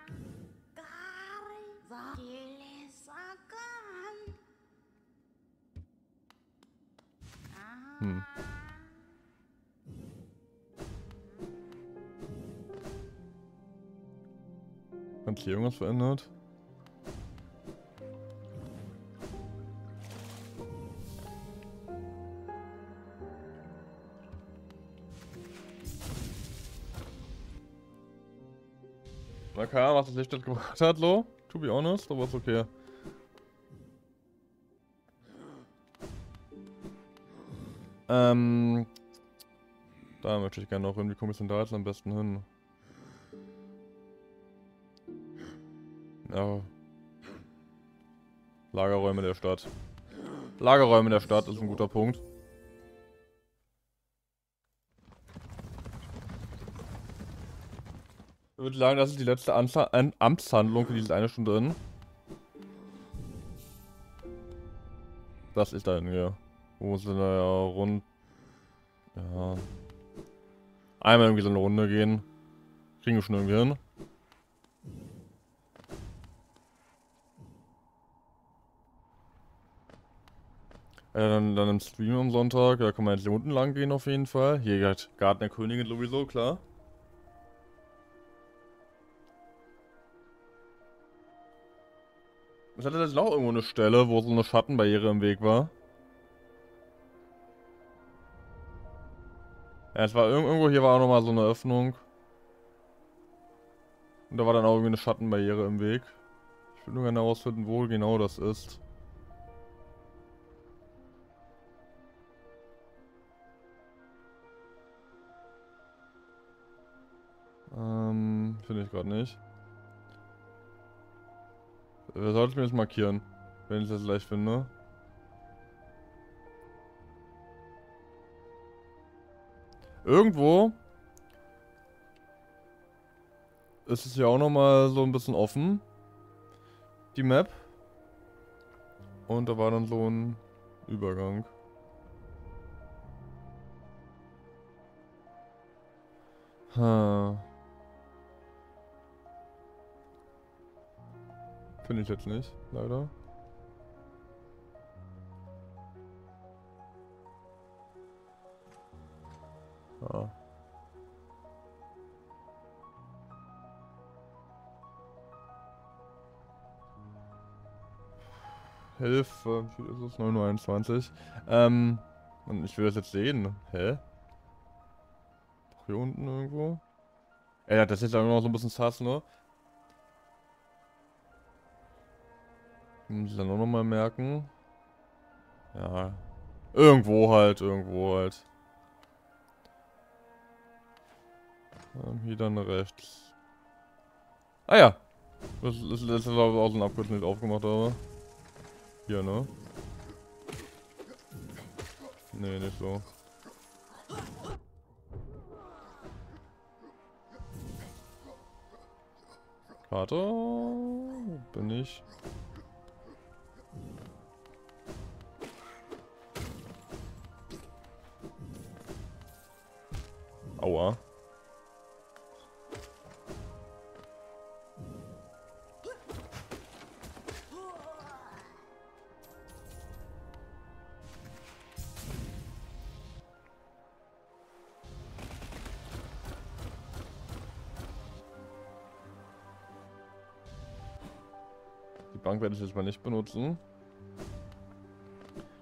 Hm. Hat hier irgendwas verändert? Na klar, was das Licht das gemacht hat, lo, to be honest, aber ist okay. Ähm, da möchte ich gerne noch irgendwie komme ich denn da jetzt am besten hin? Ja. Lagerräume der Stadt. Lagerräume der Stadt ist ein guter Punkt. Ich würde sagen, das ist die letzte Amtsha- Am- Amtshandlung für diese eine Stunde drin. Das ist da hin, ja. Wo muss denn da ja rund... Ja... Einmal irgendwie so eine Runde gehen. Kriegen wir schon irgendwie hin. Ja, dann, dann im Stream am Sonntag, da kann man jetzt hier unten lang gehen auf jeden Fall. Hier, Garten der Königin sowieso, klar. Es hatte jetzt auch irgendwo eine Stelle, wo so eine Schattenbarriere im Weg war. Ja, es war irgendwo, hier war auch nochmal so eine Öffnung. Und da war dann auch irgendwie eine Schattenbarriere im Weg. Ich will nur gerne herausfinden, wo genau das ist. Ähm, finde ich gerade nicht. Wir sollten mir das markieren, wenn ich das gleich finde. Irgendwo ist es ja auch nochmal so ein bisschen offen, die Map. Und da war dann so ein Übergang. Ha. Finde ich jetzt nicht, leider. Hilfe, wie viel ist es? neun Uhr einundzwanzig. Ähm, und ich will das jetzt sehen. Hä? Doch hier unten irgendwo? Ey, das ist ja immer noch so ein bisschen sass, ne? Muss ich dann auch nochmal merken. Ja. Irgendwo halt, irgendwo halt. Ähm, hier dann rechts. Ah ja! Das ist das auch so ein Abkürzung, den ich aufgemacht habe. Hier, ne? Nee, nicht so. Karte? Wo bin ich? Aua. Die Bank werde ich jetzt mal nicht benutzen.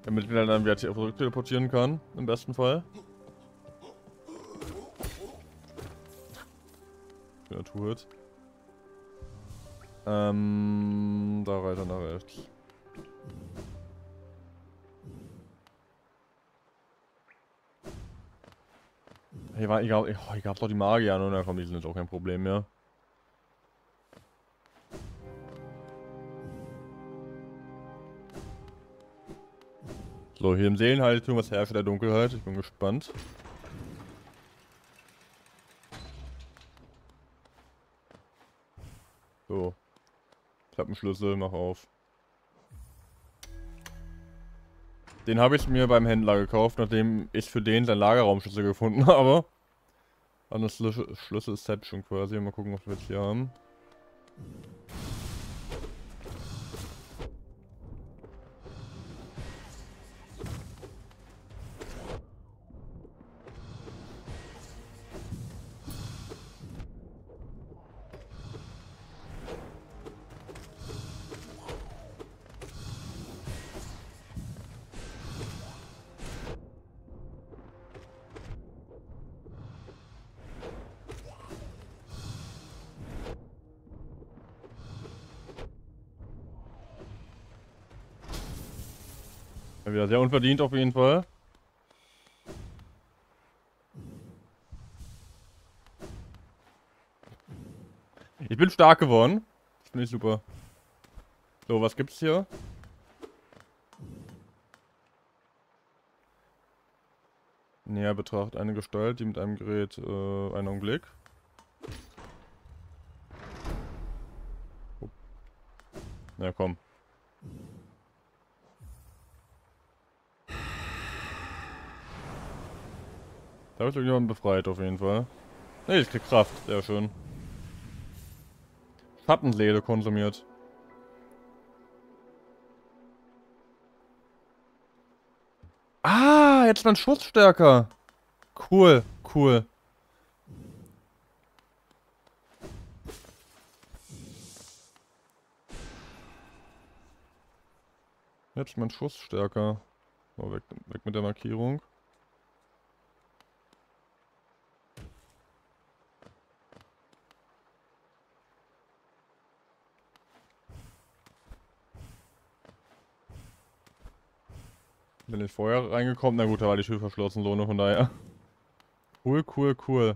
Damit ich mir dann wieder zurück teleportieren kann, im besten Fall. Ja, tut. Ähm, da weiter nach rechts. Hier war, ich gab, ich, ich gab doch die Magier, ne? Da kommen die sind jetzt auch kein Problem mehr. So, hier im Seelenheiligtum, was herrscht der Dunkelheit? Ich bin gespannt. So. Ich hab einen Schlüssel, mach auf. Den habe ich mir beim Händler gekauft, nachdem ich für den seinen Lagerraumschlüssel gefunden habe. An das Schlüssel ist selbst schon quasi. Mal gucken, was wir jetzt hier haben. Wieder sehr unverdient auf jeden Fall. Ich bin stark geworden. Das finde ich super. So, was gibt's hier? Näher betrachtet eine Gestalt, die mit einem Gerät äh, einen Augenblick. Oh. Na komm. Da habe ich irgendjemanden befreit, auf jeden Fall. Ne, ich krieg Kraft. Sehr schön. Schattenseele konsumiert. Ah, jetzt mein Schuss stärker. Cool, cool. Jetzt mein Schuss stärker. Oh, weg, weg mit der Markierung. Bin ich vorher reingekommen? Na gut, da war die Tür verschlossen, so, ne, von daher. Cool, cool, cool.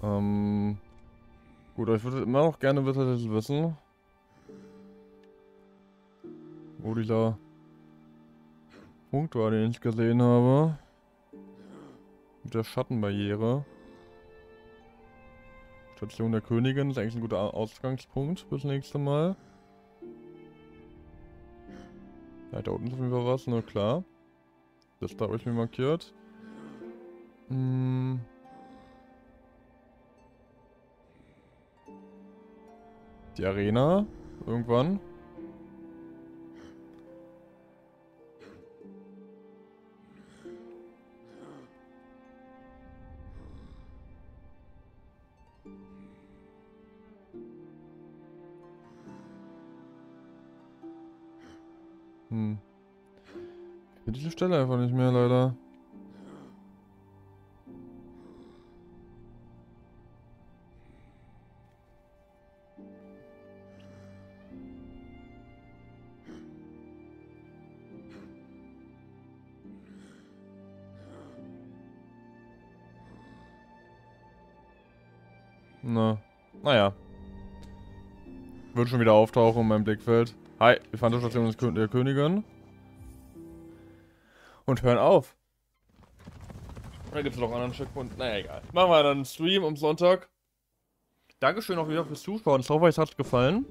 Ähm. Gut, aber ich würde immer noch gerne wissen. Wo dieser Punkt war, den ich gesehen habe. Mit der Schattenbarriere. Station der Königin ist eigentlich ein guter Ausgangspunkt fürs nächste Mal. Ja, da unten ist auf jeden Fall was, na klar. Das da habe ich mir markiert. Hm. Die Arena. Irgendwann. Hm. Ich finde diese Stelle einfach nicht mehr, leider. Na, naja. Wird schon wieder auftauchen in meinem Blickfeld. Hi, wir fahren zur Station der Königin. Und hören auf. Da gibt es noch einen anderen Checkpoint. Naja, egal. Machen wir dann einen Stream am Sonntag. Dankeschön auch wieder fürs Zuschauen. Ich hoffe, es hat gefallen.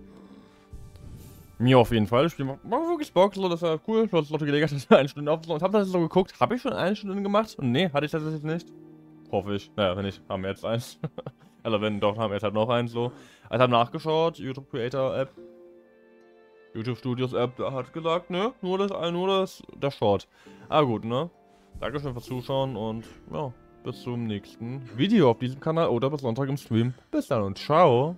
Mir auf jeden Fall. Das Spiel macht wirklich Bock. So, das war cool. Du hast noch die Gelegenheit, eine Stunde aufzunehmen. Habt ihr das so geguckt? Habe ich schon eine Stunde gemacht? Und nee, hatte ich das jetzt nicht. Hoffe ich. Naja, wenn nicht, haben wir jetzt eins. Also wenn doch, haben wir jetzt halt noch eins so. Also haben nachgeschaut, YouTube Creator App, YouTube Studios App, da hat gesagt, ne, nur das, nur das, das Short. Ah gut, ne. Dankeschön fürs Zuschauen und ja, bis zum nächsten Video auf diesem Kanal oder bis Sonntag im Stream. Bis dann und ciao.